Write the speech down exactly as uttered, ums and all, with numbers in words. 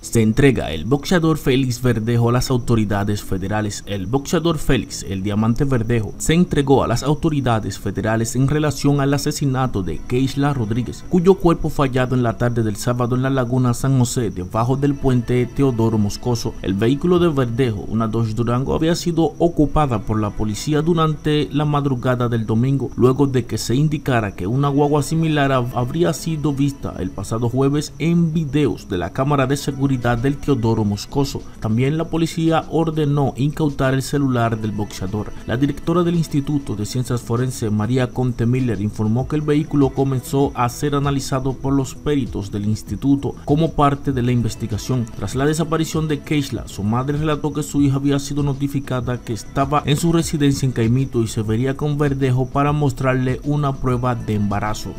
Se entrega el boxeador Félix Verdejo a las autoridades federales. El boxeador Félix "El Diamante" Verdejo se entregó a las autoridades federales en relación al asesinato de Keishla Rodríguez, cuyo cuerpo fue hallado en la tarde del sábado en la laguna San José, debajo del puente Teodoro Moscoso. El vehículo de Verdejo, una Dodge Durango, había sido ocupada por la policía durante la madrugada del domingo, luego de que se indicara que una guagua similar habría sido vista el pasado jueves en videos de la cámara de seguridad del Teodoro Moscoso. También la policía ordenó incautar el celular del boxeador. La directora del Instituto de Ciencias Forense, María Conte Miller, informó que el vehículo comenzó a ser analizado por los peritos del instituto como parte de la investigación. Tras la desaparición de Keishla, su madre relató que su hija había sido notificada que estaba en su residencia en Caimito y se vería con Verdejo para mostrarle una prueba de embarazo.